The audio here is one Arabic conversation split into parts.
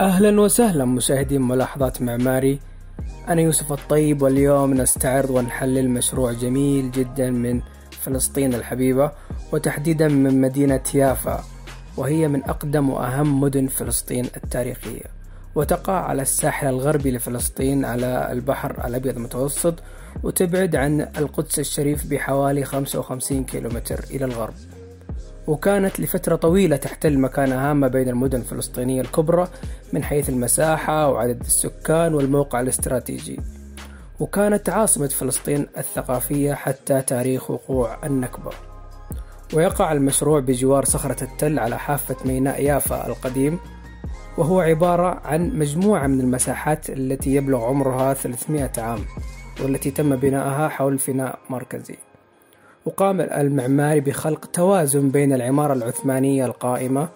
أهلا وسهلا مشاهدين ملاحظات معماري، أنا يوسف الطيب، واليوم نستعرض ونحلل مشروع جميل جدا من فلسطين الحبيبة، وتحديدا من مدينة يافا، وهي من أقدم وأهم مدن فلسطين التاريخية، وتقع على الساحل الغربي لفلسطين على البحر الأبيض المتوسط، وتبعد عن القدس الشريف بحوالي 55 كيلومتر إلى الغرب. وكانت لفترة طويلة تحتل مكانها ما بين المدن الفلسطينية الكبرى من حيث المساحة وعدد السكان والموقع الاستراتيجي، وكانت عاصمة فلسطين الثقافية حتى تاريخ وقوع النكبة. ويقع المشروع بجوار صخرة التل على حافة ميناء يافا القديم، وهو عبارة عن مجموعة من المساحات التي يبلغ عمرها 300 عام، والتي تم بناءها حول فناء مركزي. وقام المعماري بخلق توازن بين العمارة العثمانية القائمة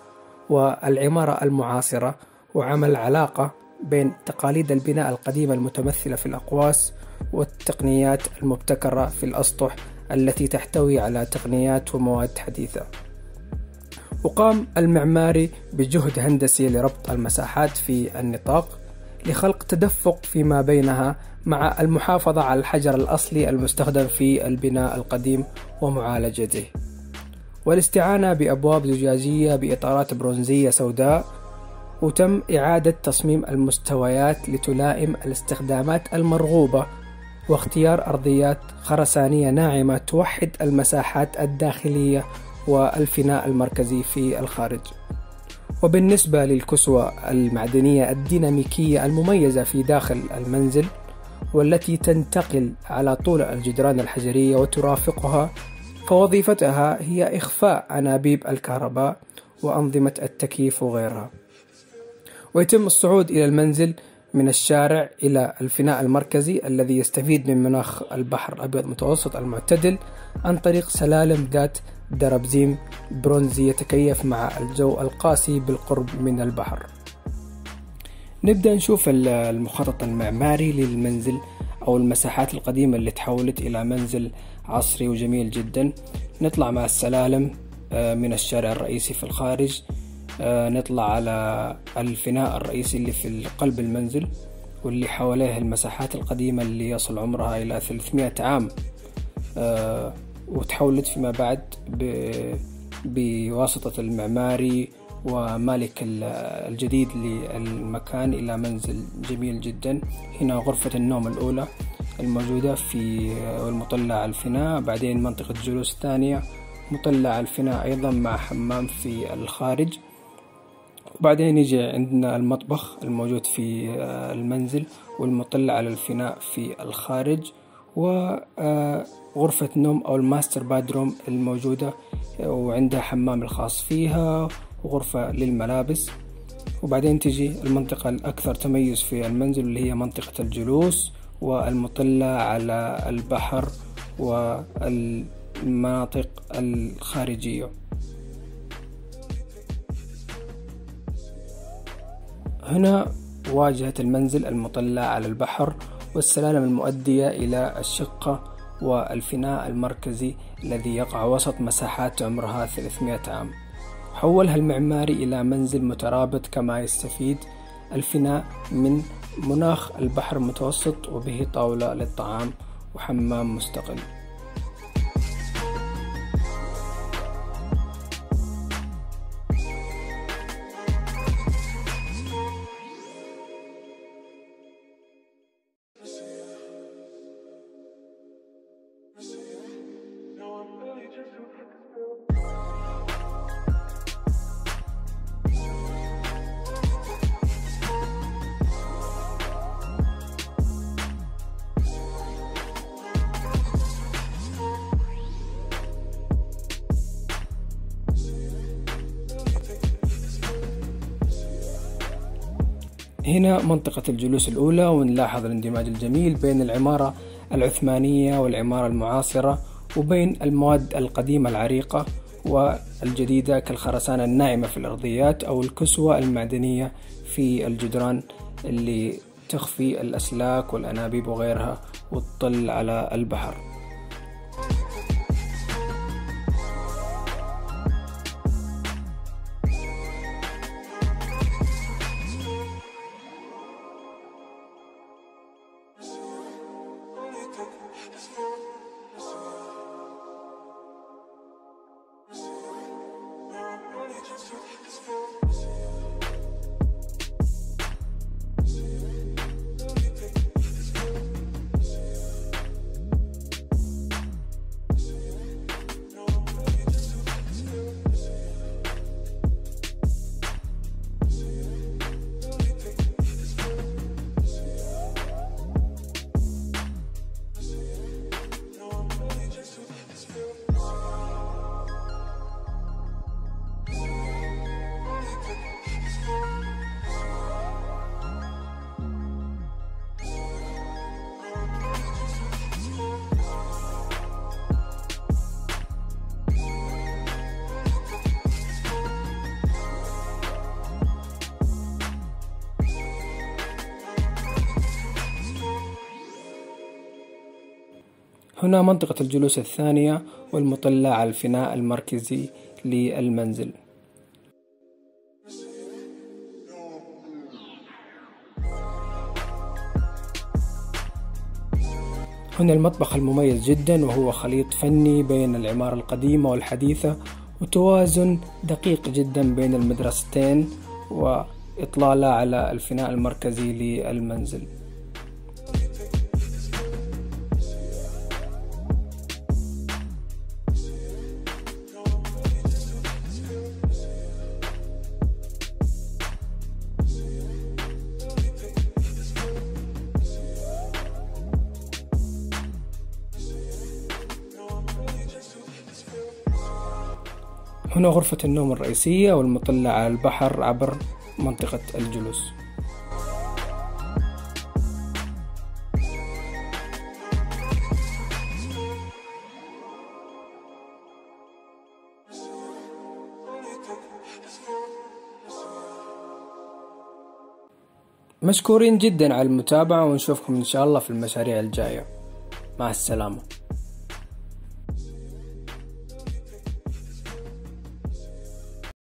والعمارة المعاصرة، وعمل علاقة بين تقاليد البناء القديمة المتمثلة في الأقواس والتقنيات المبتكرة في الأسطح التي تحتوي على تقنيات ومواد حديثة. وقام المعماري بجهد هندسي لربط المساحات في النطاق لخلق تدفق فيما بينها مع المحافظة على الحجر الأصلي المستخدم في البناء القديم ومعالجته، والاستعانة بأبواب زجاجية بإطارات برونزية سوداء. وتم إعادة تصميم المستويات لتلائم الاستخدامات المرغوبة، واختيار أرضيات خرسانية ناعمة توحد المساحات الداخلية والفناء المركزي في الخارج. وبالنسبة للكسوة المعدنية الديناميكية المميزة في داخل المنزل، والتي تنتقل على طول الجدران الحجرية وترافقها، فوظيفتها هي إخفاء أنابيب الكهرباء وأنظمة التكييف وغيرها. ويتم الصعود إلى المنزل من الشارع إلى الفناء المركزي الذي يستفيد من مناخ البحر الأبيض المتوسط المعتدل عن طريق سلالم ذات دربزيم برونزي يتكيف مع الجو القاسي بالقرب من البحر. نبدأ نشوف المخطط المعماري للمنزل أو المساحات القديمة اللي تحولت إلى منزل عصري وجميل جدا. نطلع مع السلالم من الشارع الرئيسي في الخارج، نطلع على الفناء الرئيسي اللي في قلب المنزل، واللي حواليه المساحات القديمة اللي يصل عمرها إلى 300 عام، وتحولت فيما بعد بواسطة المعماري ومالك الجديد للمكان إلى منزل جميل جدا. هنا غرفة النوم الأولى الموجودة في المطلة على الفناء، بعدين منطقة جلوس الثانية، مطلة على الفناء أيضا مع حمام في الخارج، وبعدين يجي عندنا المطبخ الموجود في المنزل والمطلة على الفناء في الخارج، وغرفة نوم أو الماستر بادروم الموجودة وعندها حمام الخاص فيها وغرفة للملابس. وبعدين تجي المنطقة الأكثر تميز في المنزل اللي هي منطقة الجلوس والمطلة على البحر والمناطق الخارجية. هنا واجهة المنزل المطلة على البحر والسلالم المؤدية إلى الشقة والفناء المركزي الذي يقع وسط مساحات عمرها 300 عام. حولها المعماري إلى منزل مترابط، كما يستفيد الفناء من مناخ البحر المتوسط، وبه طاولة للطعام وحمام مستقل. هنا منطقة الجلوس الأولى، ونلاحظ الاندماج الجميل بين العمارة العثمانية والعمارة المعاصرة، وبين المواد القديمة العريقة والجديدة كالخرسانة الناعمة في الأرضيات أو الكسوة المعدنية في الجدران اللي تخفي الأسلاك والأنابيب وغيرها وتطل على البحر. هنا منطقة الجلوس الثانية والمطلة على الفناء المركزي للمنزل. هنا المطبخ المميز جدا، وهو خليط فني بين العمارة القديمة والحديثة، وتوازن دقيق جدا بين المدرستين، وإطلالة على الفناء المركزي للمنزل. هنا غرفة النوم الرئيسية والمطلة على البحر عبر منطقة الجلوس. مشكورين جدا على المتابعة، ونشوفكم إن شاء الله في المشاريع الجاية. مع السلامة.